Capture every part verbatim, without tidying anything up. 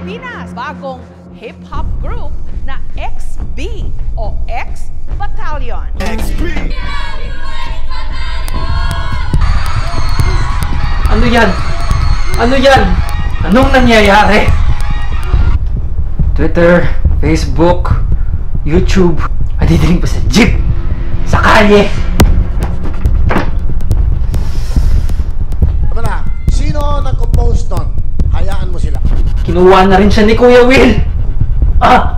Pilipinas. Bagong hip-hop group na X B o Ex Battalion. X B! Ano yan? Ano yan? Anong nangyayari? Twitter, Facebook, YouTube. Adidiling pa sa jeep! Sa kalye! Tama na, sino nag-compose nun? Hayaan mo sila. Kinuha na rin siya ni Kuya Will! Ah!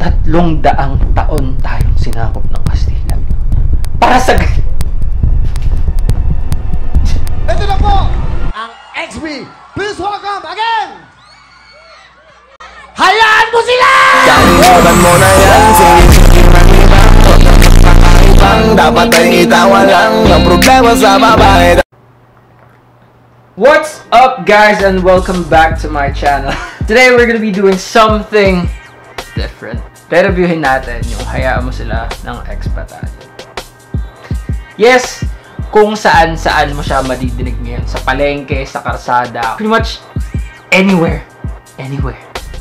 Tatlong daang taon tayong sinakop ng Kastila. Para sa... Ito na po ang X B! Please welcome again! Hayaan mo sila! Kalimutan mo na yan, sinisigil ng ibang pagkakaibang dapat ay itawan lang ang problema sa babae. What's up guys and welcome back to my channel. Today we're gonna be doing something different. Re-reviewin natin yung Hayaan Mo Sila ng Ex Battalion. Yes, kung saan saan mo siya madidinig ngayon. Sa palengke, sa karsada, pretty much anywhere. Anywhere.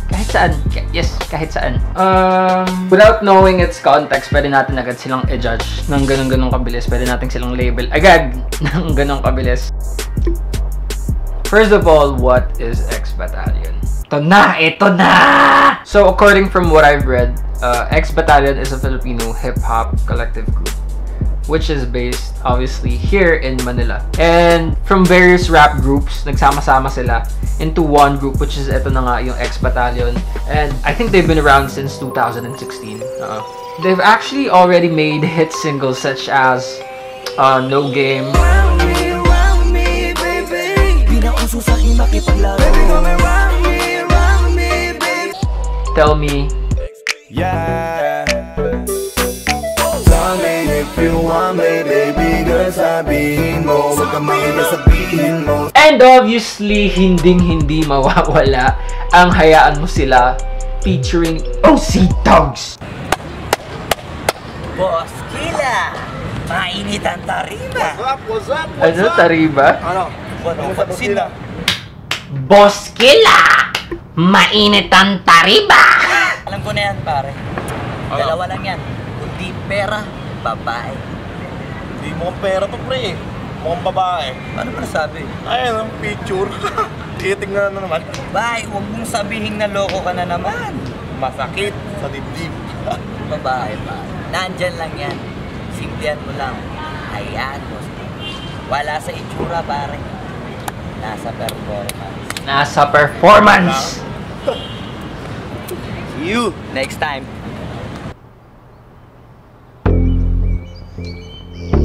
Kahit saan. Yes, kahit saan. Um, without knowing its context, pwede natin agad silang i-judge ng ganun-ganun kabilis. Pwede natin silang label agad ng ganun kabilis. First of all, what is Ex Battalion? Ito na! Ito na! So, according from what I've read, uh, Ex Battalion is a Filipino hip-hop collective group, which is based, obviously, here in Manila. And from various rap groups, nagsama-sama sila into one group, which is ito na nga, yung Ex Battalion. And I think they've been around since two thousand sixteen. Uh-uh. They've actually already made hit singles such as uh, No Game, Tell Me, yeah. Tell me if you want me, baby girl, sabihin mo, wag kang mahiya, sabihin mo. And obviously, hinding-hindi mawawala ang Hayaan Mo Sila featuring O C Thugs. Boss Kila, mainit ang tariba. What's up, what's up, what's up? Ano, tariba? Ano? Pansin na. Boss Kila! Mainit ang tariba! Alam ko na yan, pare. Oh. Dalawa lang yan. Kundi pera, babae. Hindi mukhang pera to, pre. Mukhang babae. Paano ba nasabi? Ayan ang picture. Titingnan na naman. Bae, huwag mong sabihin na loko ka na naman. Masakit sa dibdib. Babae, pare. Nandyan lang yan. Simplihan mo lang. Hayaan mo. Wala sa itsura, pare. Nasa performance. Nasa performance! See you next time.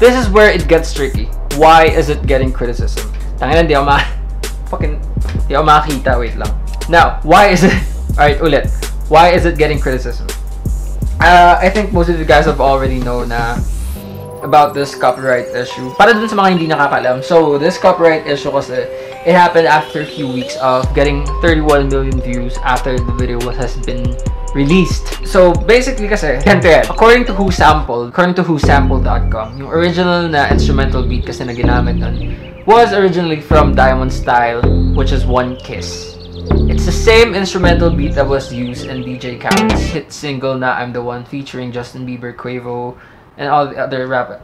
This is where it gets tricky. Why is it getting criticism? Tangina, di ako ma... Fucking... Di ako makakita. Wait lang. Now, why is it... Alright, ulit. Why is it getting criticism? Uh, I think most of you guys have already known na about this copyright issue. Para dun sa mga hindi nakakalam. So, this copyright issue kasi, it happened after a few weeks of getting thirty-one million views after the video has been released. So, basically kasi, ganito yan. According to Who Sampled, according to who sampled dot com, yung original na instrumental beat kasi na ginamit nun was originally from Diamond Style, which is One Kiss. It's the same instrumental beat that was used in D J Khaled's hit single na I'm the One featuring Justin Bieber, Quavo, and all the other rappers.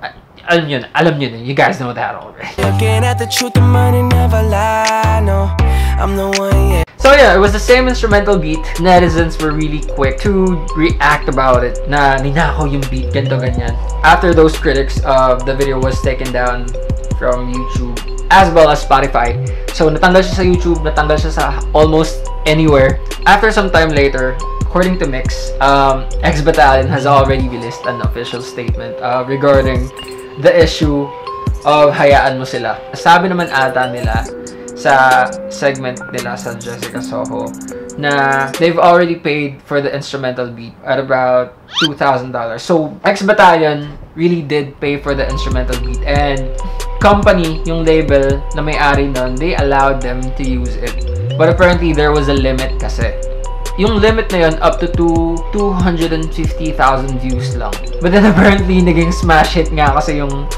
Alam yun, alam yun, you guys know that already. Looking at the truth, the money never lie, no, I'm the one, yeah. So yeah, it was the same instrumental beat. Netizens were really quick to react about it. Na ninakaw yung beat, ganito ganyan. After those critics, uh, the video was taken down from YouTube as well as Spotify. So natanggal siya sa YouTube, natanggal siya sa almost anywhere. After some time later, according to Mix, um, Ex Battalion has already released an official statement uh, regarding the issue of hayaan mo sila. Sabi naman ata nila sa segment nila sa Jessica Soho na they've already paid for the instrumental beat at about two thousand dollars. So, Ex Battalion really did pay for the instrumental beat, and company, yung label na may-ari nun, they allowed them to use it. But apparently, there was a limit kasi. Yung limit na yun, up to two hundred fifty thousand views lang. But then apparently, naging smash hit nga kasi yung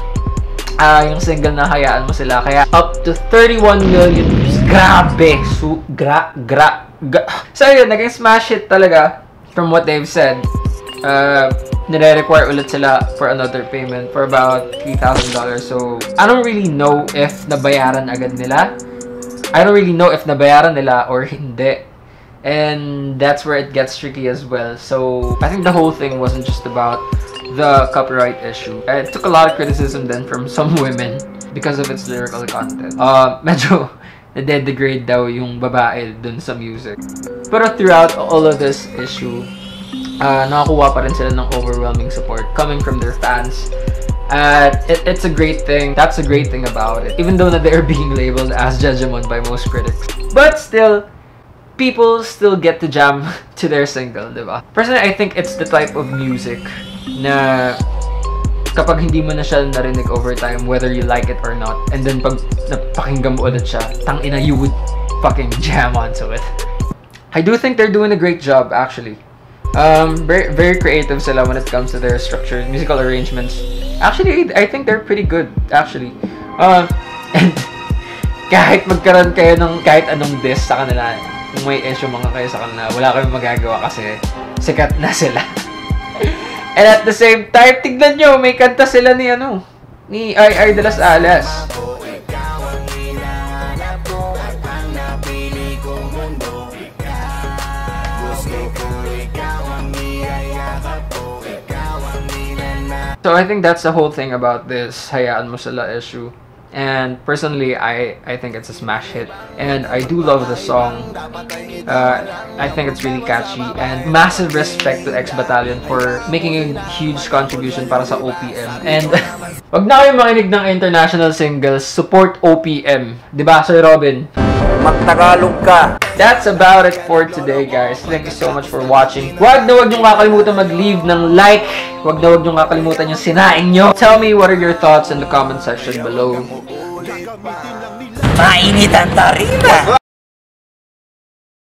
uh, yung single na hayaan mo sila. Kaya up to thirty-one million views. Grabe! Su gra gra ga So yun, naging smash hit talaga from what they've said. Uh, nire-require ulit sila for another payment for about three thousand dollars. So, I don't really know if nabayaran agad nila. I don't really know if nabayaran nila or hindi. And that's where it gets tricky as well. So I think the whole thing wasn't just about the copyright issue. It took a lot of criticism then from some women because of its lyrical content. Uh, medyo nade-degrade daw yung babae dun sa music. Pero throughout all of this issue, uh, nakakuha pa rin sila ng overwhelming support coming from their fans. Uh, it, it's a great thing. That's a great thing about it. Even though that they're being labeled as judgment by most critics. But still, people still get to jam to their single, diba? Personally, I think it's the type of music na kapag hindi mo na siya narinig over time, whether you like it or not, and then pag napakinggan mo ulit siya, tang ina, you would fucking jam onto it. I do think they're doing a great job, actually. Um, very, very creative sila when it comes to their structure, musical arrangements. Actually, I think they're pretty good, actually. Uh, and kahit magkaroon kayo ng kahit anong diss sa kanila, kung may issue mga kayo sa kanila, wala kayong magagawa kasi sikat na sila. And at the same time, tignan nyo, may kanta sila ni ano, ni I I de las Alas. So I think that's the whole thing about this hayaan mo sila issue. And personally, I, I think it's a smash hit. And I do love the song. Uh, I think it's really catchy. And massive respect to Ex Battalion for making a huge contribution para sa O P M. And wag na kayo makinig ng international singles. Support O P M. Diba, Sir Robin? Magtagalog ka! That's about it for today, guys. Thank you so much for watching. Wag na wag niyong kakalimutan mag-leave ng like. Wag na wag niyong kakalimutan yung sinain nyo. Tell me what are your thoughts in the comment section below. Mainit ang tarima!